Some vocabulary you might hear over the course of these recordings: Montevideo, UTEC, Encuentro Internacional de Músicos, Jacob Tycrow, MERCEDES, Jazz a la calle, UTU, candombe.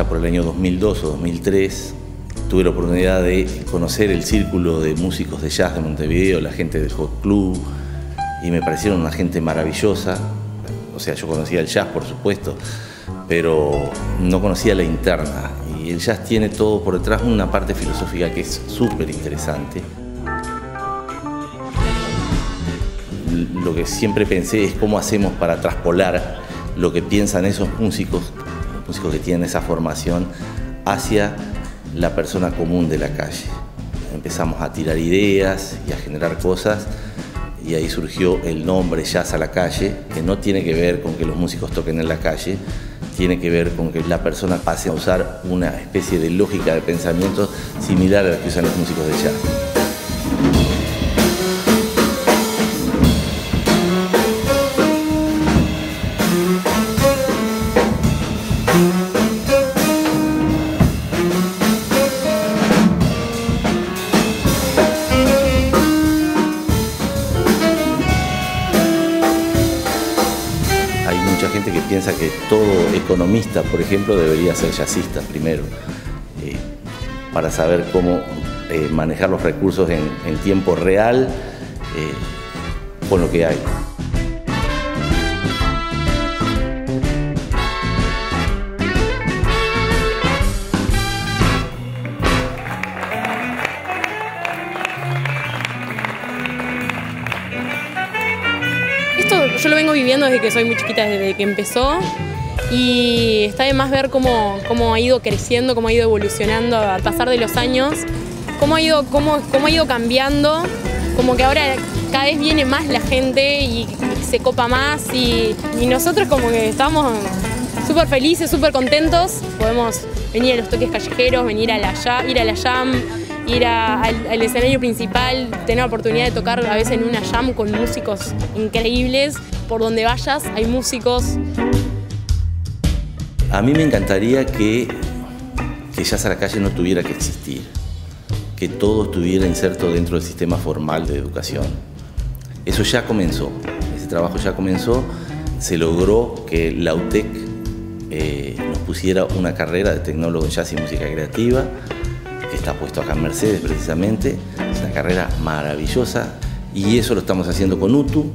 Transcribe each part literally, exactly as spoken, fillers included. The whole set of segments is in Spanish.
allá por el año dos mil dos o dos mil tres, tuve la oportunidad de conocer el círculo de músicos de jazz de Montevideo, la gente del Hot Club, y me parecieron una gente maravillosa. O sea, yo conocía el jazz, por supuesto, pero no conocía la interna. Y el jazz tiene todo por detrás, una parte filosófica que es súper interesante. Lo que siempre pensé es cómo hacemos para traspolar lo que piensan esos músicos, músicos que tienen esa formación, hacia la persona común de la calle. Empezamos a tirar ideas y a generar cosas, y ahí surgió el nombre Jazz a la Calle, que no tiene que ver con que los músicos toquen en la calle, tiene que ver con que la persona pase a usar una especie de lógica de pensamiento similar a la que usan los músicos de jazz. Mucha gente que piensa que todo economista, por ejemplo, debería ser jazzista primero, eh, para saber cómo eh, manejar los recursos en, en tiempo real eh, con lo que hay. Yo lo vengo viviendo desde que soy muy chiquita, desde que empezó, y está de más ver cómo, cómo ha ido creciendo, cómo ha ido evolucionando al pasar de los años, cómo ha ido, cómo, cómo ha ido cambiando, como que ahora cada vez viene más la gente y, y se copa más, y, y nosotros como que estamos súper felices, súper contentos. Podemos venir a los toques callejeros, venir a la, ir a la jam, ir a, al, al escenario principal, tener la oportunidad de tocar a veces en una jam con músicos increíbles. Por donde vayas hay músicos. A mí me encantaría que, que Jazz a la Calle no tuviera que existir, que todo estuviera inserto dentro del sistema formal de educación. Eso ya comenzó, ese trabajo ya comenzó. Se logró que la U T E C eh, nos pusiera una carrera de tecnólogo en jazz y música creativa, que está puesto acá en Mercedes precisamente. Es una carrera maravillosa y eso lo estamos haciendo con U T U.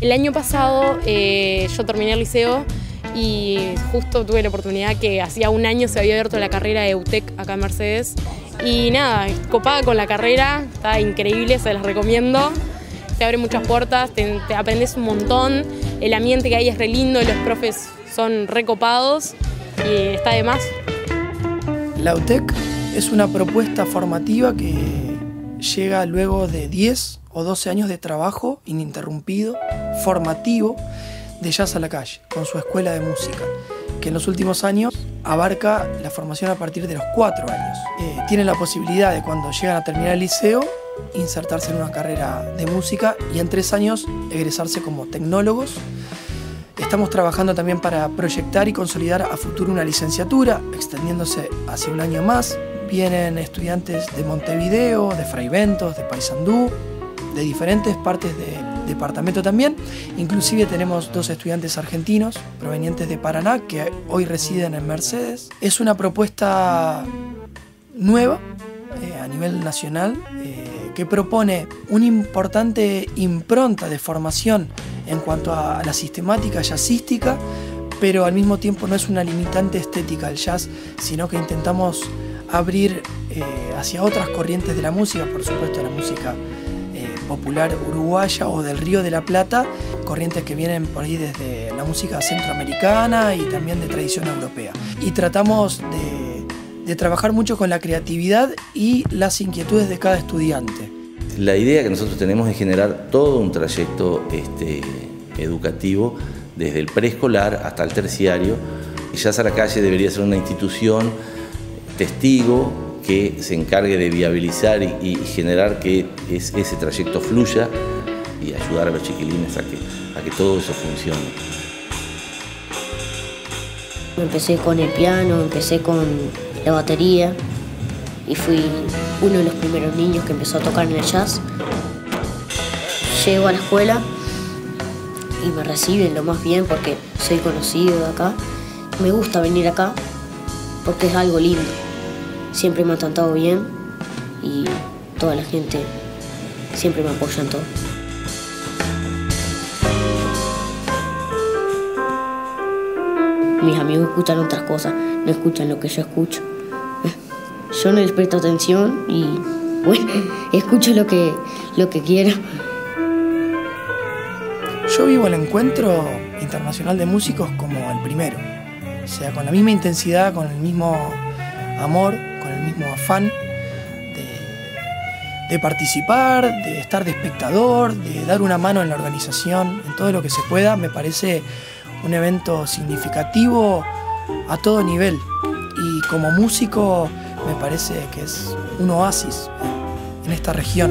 El año pasado eh, yo terminé el liceo y justo tuve la oportunidad que hacía un año se había abierto la carrera de U T E C acá en Mercedes. Y nada, copada con la carrera, está increíble, se las recomiendo. Te abre muchas puertas, te, te aprendes un montón, el ambiente que hay es re lindo, los profes son recopados y está de más. La U T E C es una propuesta formativa que llega luego de diez o doce años de trabajo ininterrumpido, formativo, de Jazz a la Calle, con su escuela de música, que en los últimos años abarca la formación a partir de los cuatro años. Eh, tienen la posibilidad de, cuando llegan a terminar el liceo, insertarse en una carrera de música y en tres años egresarse como tecnólogos. Estamos trabajando también para proyectar y consolidar a futuro una licenciatura, extendiéndose hacia un año más. Vienen estudiantes de Montevideo, de Fraiventos, de Paysandú, de diferentes partes del departamento también. Inclusive tenemos dos estudiantes argentinos provenientes de Paraná que hoy residen en Mercedes. Es una propuesta nueva eh, a nivel nacional eh, que propone una importante impronta de formación en cuanto a la sistemática jazzística, pero al mismo tiempo no es una limitante estética al jazz, sino que intentamos abrir eh, hacia otras corrientes de la música, por supuesto la música eh, popular uruguaya o del Río de la Plata, corrientes que vienen por ahí desde la música centroamericana y también de tradición europea. Y tratamos de, de trabajar mucho con la creatividad y las inquietudes de cada estudiante. La idea que nosotros tenemos es generar todo un trayecto este, educativo, desde el preescolar hasta el terciario. Jazz a la Calle debería ser una institución testigo que se encargue de viabilizar y, y generar que es, ese trayecto fluya y ayudar a los chiquilines a que, a que todo eso funcione. Empecé con el piano, empecé con la batería y fui uno de los primeros niños que empezó a tocar en el jazz. Llego a la escuela y me reciben lo más bien porque soy conocido de acá Me gusta venir acá porque es algo lindo. Siempre me han tratado bien y toda la gente siempre me apoya en todo. Mis amigos escuchan otras cosas, no escuchan lo que yo escucho. Yo no les presto atención y, bueno, escucho lo que, lo que quiero. Yo vivo el Encuentro Internacional de Músicos como el primero. O sea, con la misma intensidad, con el mismo amor, con el mismo afán de, de participar, de estar de espectador, de dar una mano en la organización, en todo lo que se pueda. Me parece un evento significativo a todo nivel. Y como músico me parece que es un oasis en esta región.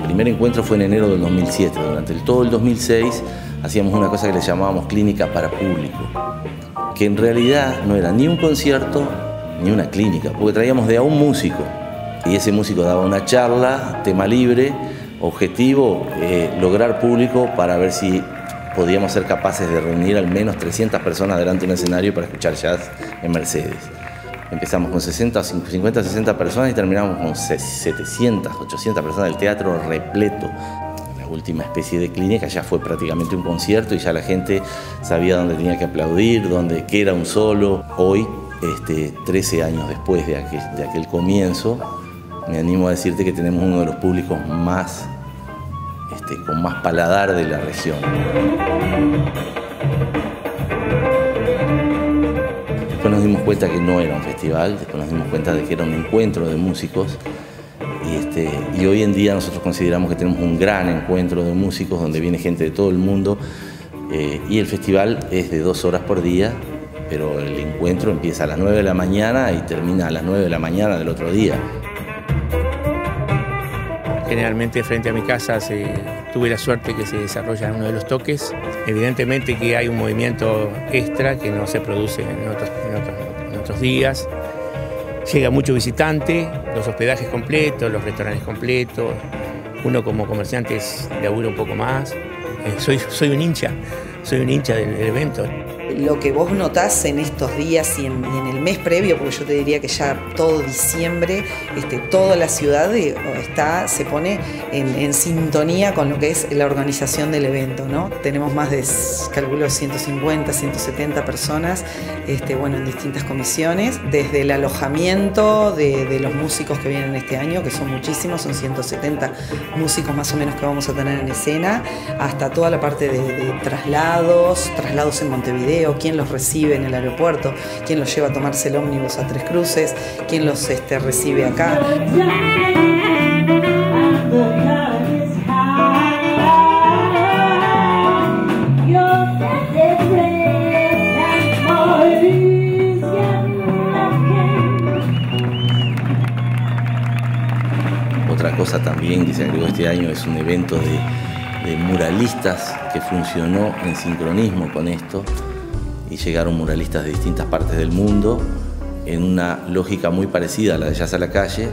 El primer encuentro fue en enero del dos mil siete. Durante todo el dos mil seis hacíamos una cosa que le llamábamos clínica para público, que en realidad no era ni un concierto ni una clínica, porque traíamos de a un músico y ese músico daba una charla, tema libre. Objetivo, eh, lograr público para ver si podíamos ser capaces de reunir al menos trescientas personas delante de un escenario para escuchar jazz en Mercedes. Empezamos con sesenta, cincuenta, sesenta personas y terminamos con setecientas, ochocientas personas del teatro repleto. La última especie de clínica ya fue prácticamente un concierto y ya la gente sabía dónde tenía que aplaudir, dónde que era un solo. Hoy, este, trece años después de aquel, de aquel comienzo, me animo a decirte que tenemos uno de los públicos más, este, con más paladar de la región. Después nos dimos cuenta que no era un festival, después nos dimos cuenta de que era un encuentro de músicos. Y, este, y hoy en día nosotros consideramos que tenemos un gran encuentro de músicos donde viene gente de todo el mundo. Eh, y el festival es de dos horas por día, pero el encuentro empieza a las nueve de la mañana y termina a las nueve de la mañana del otro día. Generalmente frente a mi casa se, tuve la suerte que se desarrolla en uno de los toques. Evidentemente que hay un movimiento extra que no se produce en otros, en otros, en otros días. Llega mucho visitante, los hospedajes completos, los restaurantes completos. Uno como comerciante es, labura un poco más. Eh, soy, soy un hincha, soy un hincha del, del evento. Lo que vos notás en estos días y en, y en el mes previo, porque yo te diría que ya todo diciembre, este, toda la ciudad está, se pone en, en sintonía con lo que es la organización del evento, ¿no? Tenemos más de, calculo, ciento cincuenta, ciento setenta personas, este, bueno, en distintas comisiones, desde el alojamiento de, de los músicos que vienen este año, que son muchísimos, son ciento setenta músicos más o menos que vamos a tener en escena, hasta toda la parte de, de traslados, traslados en Montevideo, quién los recibe en el aeropuerto, quién los lleva a tomarse el ómnibus a Tres Cruces, quién los este, recibe acá. Otra cosa también que se agregó este año es un evento de, de muralistas que funcionó en sincronismo con esto. Y llegaron muralistas de distintas partes del mundo en una lógica muy parecida a la de Jazz a la Calle.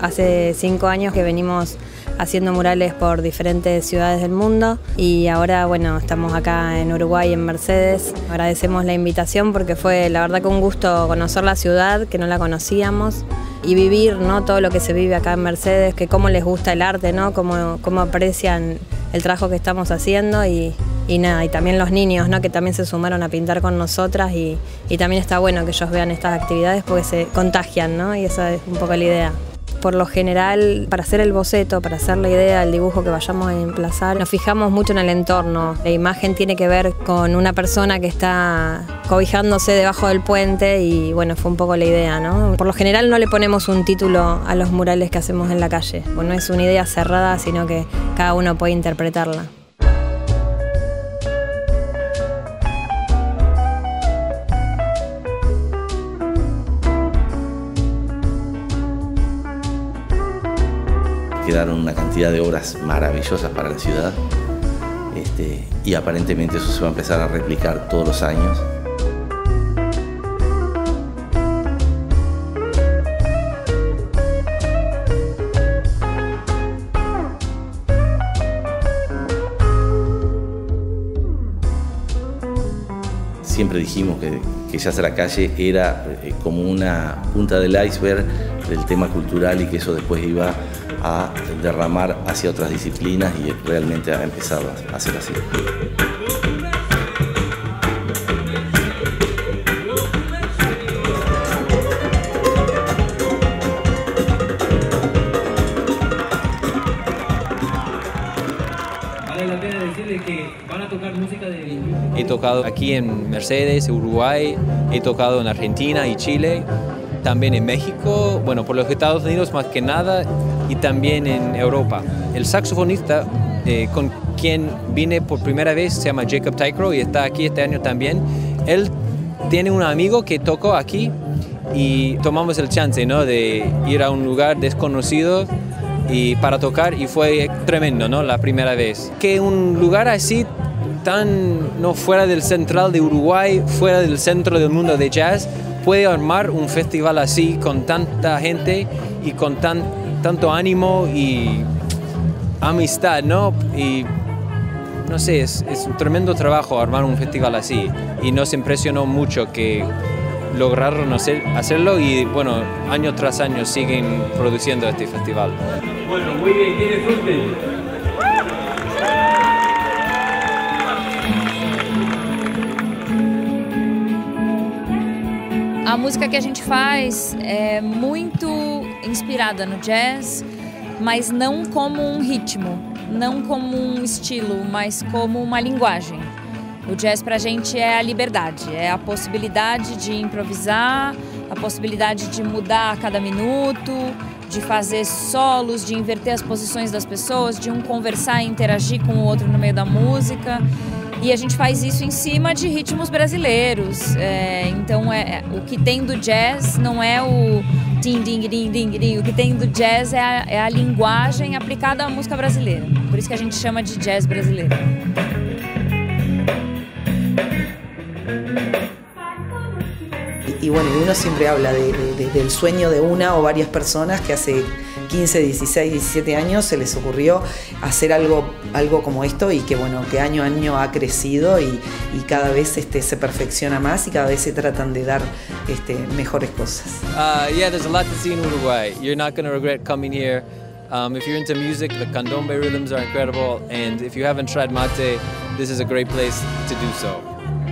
Hace cinco años que venimos haciendo murales por diferentes ciudades del mundo y ahora, bueno, estamos acá en Uruguay, en Mercedes. Agradecemos la invitación porque fue, la verdad, que un gusto conocer la ciudad, que no la conocíamos, y vivir, ¿no?, todo lo que se vive acá en Mercedes, que cómo les gusta el arte, ¿no?, cómo, cómo aprecian el trabajo que estamos haciendo y... Y nada, y también los niños, ¿no?, que también se sumaron a pintar con nosotras y, y también está bueno que ellos vean estas actividades porque se contagian, ¿no? Y esa es un poco la idea. Por lo general, para hacer el boceto, para hacer la idea, el dibujo que vayamos a emplazar, nos fijamos mucho en el entorno. La imagen tiene que ver con una persona que está cobijándose debajo del puente y, bueno, fue un poco la idea, ¿no? Por lo general no le ponemos un título a los murales que hacemos en la calle. Bueno, no es una idea cerrada, sino que cada uno puede interpretarla. Quedaron una cantidad de obras maravillosas para la ciudad, este, y aparentemente eso se va a empezar a replicar todos los años. siempre dijimos que, que Jazz a la Calle era eh, como una punta del iceberg del tema cultural y que eso después iba a derramar hacia otras disciplinas, y realmente ha empezado a ser así. He tocado aquí en Mercedes, Uruguay, he tocado en Argentina y Chile, también en México, bueno, por los Estados Unidos más que nada, y también en Europa. El saxofonista eh, con quien vine por primera vez se llama Jacob Tycrow y está aquí este año también. Él tiene un amigo que tocó aquí y tomamos el chance, ¿no?, de ir a un lugar desconocido y para tocar, y fue tremendo, ¿no?, la primera vez. Que un lugar así tan no fuera del central de Uruguay, fuera del centro del mundo de jazz, puede armar un festival así con tanta gente y con tan, tanto ánimo y amistad, ¿no? Y no sé, es, es un tremendo trabajo armar un festival así, y nos impresionó mucho que lograron hacer, hacerlo, y bueno, año tras año siguen produciendo este festival. Bueno, muy bien, ¿quién es usted? A música que a gente faz é muito inspirada no jazz, mas não como um ritmo, não como um estilo, mas como uma linguagem. O jazz para a gente é a liberdade, é a possibilidade de improvisar, a possibilidade de mudar a cada minuto, de fazer solos, de inverter as posições das pessoas, de um conversar e interagir com o outro no meio da música. E a gente faz isso em cima de ritmos brasileiros, é, então é, o que tem do jazz não é o din din din din din, o que tem do jazz é a, é a linguagem aplicada à música brasileira, por isso que a gente chama de jazz brasileiro. Y bueno, uno siempre habla de, de, del sueño de una o varias personas que hace quince, dieciséis, diecisiete años se les ocurrió hacer algo, algo como esto, y que bueno, que año a año ha crecido y, y cada vez este, se perfecciona más, y cada vez se tratan de dar este, mejores cosas. Uh, yeah, there's a lot to see in Uruguay. You're not going to regret coming here. Um, if you're into music, the candombe rhythms are incredible, and if you haven't tried mate, this is a great place to do so.